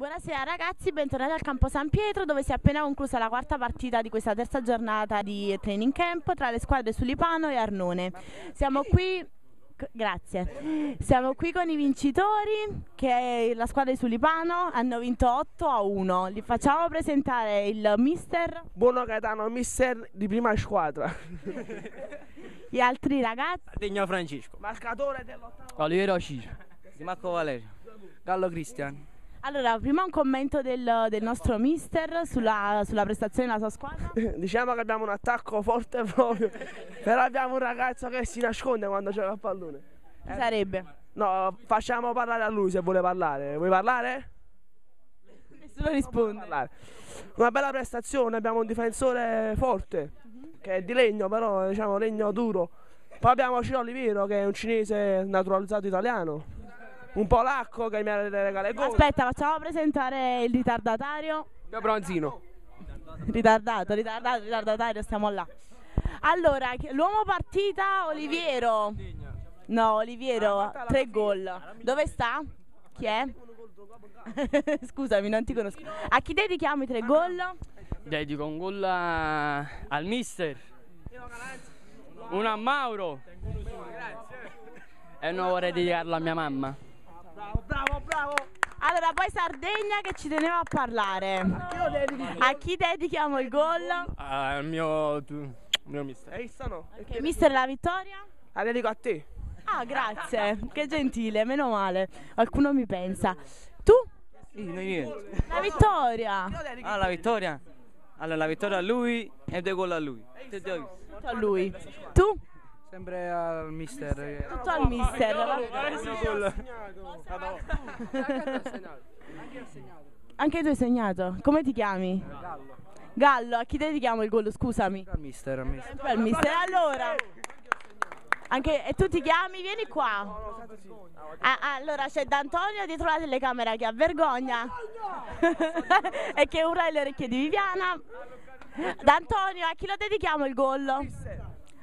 Buonasera ragazzi, bentornati al campo San Pietro dove si è appena conclusa la quarta partita di questa terza giornata di training camp tra le squadre Sulipano e Arnone. Siamo qui, grazie, siamo qui con i vincitori, che è la squadra di Sulipano, hanno vinto 8-1. Li facciamo presentare il mister. Buono Catano, mister di prima squadra. Gli altri ragazzi. Degno Francisco. Marcatore dell'8. Olivero Ciccio. Marco Valerio. Gallo Cristian. Allora, prima un commento del nostro mister sulla prestazione della sua squadra. Diciamo che abbiamo un attacco forte proprio, però abbiamo un ragazzo che si nasconde quando gioca a pallone. Sarebbe? No, facciamo parlare a lui se vuole parlare. Vuoi parlare? Nessuno risponde. Una bella prestazione, abbiamo un difensore forte, che è di legno però, diciamo legno duro. Poi abbiamo Ciro Oliviero che è un cinese naturalizzato italiano. Un polacco che mi ha regalato le cose. Aspetta, facciamo presentare il ritardatario. Pio Bronzino. Ritardatario, stiamo là. Allora, l'uomo partita Oliviero. No, Oliviero, 3 gol. Dove sta? Chi è? Scusami, non ti conosco. A chi dedichiamo i 3 gol? Dedico un gol al mister. Uno a Mauro. E non vorrei dedicarlo a mia mamma. Bravo. Allora poi Sardegna che ci teneva a parlare. A chi dedichiamo il gol? Al mio mister. Okay, mister, la vittoria? La dedico a te. Ah, grazie, che gentile, meno male. Qualcuno mi pensa. Tu? Niente. La vittoria. Ah, la vittoria. Allora la vittoria a lui e 2 gol a lui. Tutto a lui. Tu? Sempre al mister. Tutto al mister. Anche tu hai segnato. Come ti chiami? Gallo. A chi dedichiamo il gol? Scusami. Al mister. Sempre al mister. Allora. E tu ti chiami? Vieni qua. Allora c'è D'Antonio dietro la telecamera che ha vergogna e che urla alle orecchie di Viviana. D'Antonio, a chi lo dedichiamo il gol?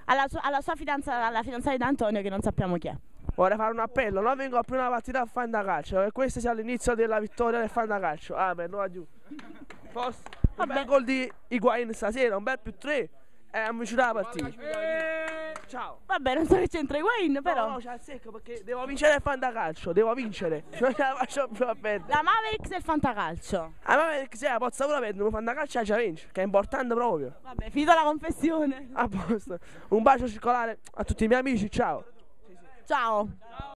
Alla sua fidanzata, alla fidanzata di D'Antonio che non sappiamo chi è. Vorrei fare un appello, non vengo a più una partita a Fantacalcio, che questo sia l'inizio della vittoria del Fantacalcio. Ah beh, no adiù. Un bel gol di Higuain stasera, un bel +3 e avvicina la partita. Ciao. Vabbè, non so che c'entra Higuain però. No, c'è il secco perché devo vincere il Fantacalcio, devo vincere. Non ce la faccio più a perdere. La Mavericks e il Fantacalcio. La Mavericks è la pozza pure per il Fantacalcio già vince, che è importante proprio. Vabbè, finita la confessione. A posto. Un bacio circolare a tutti i miei amici, ciao. Ciao.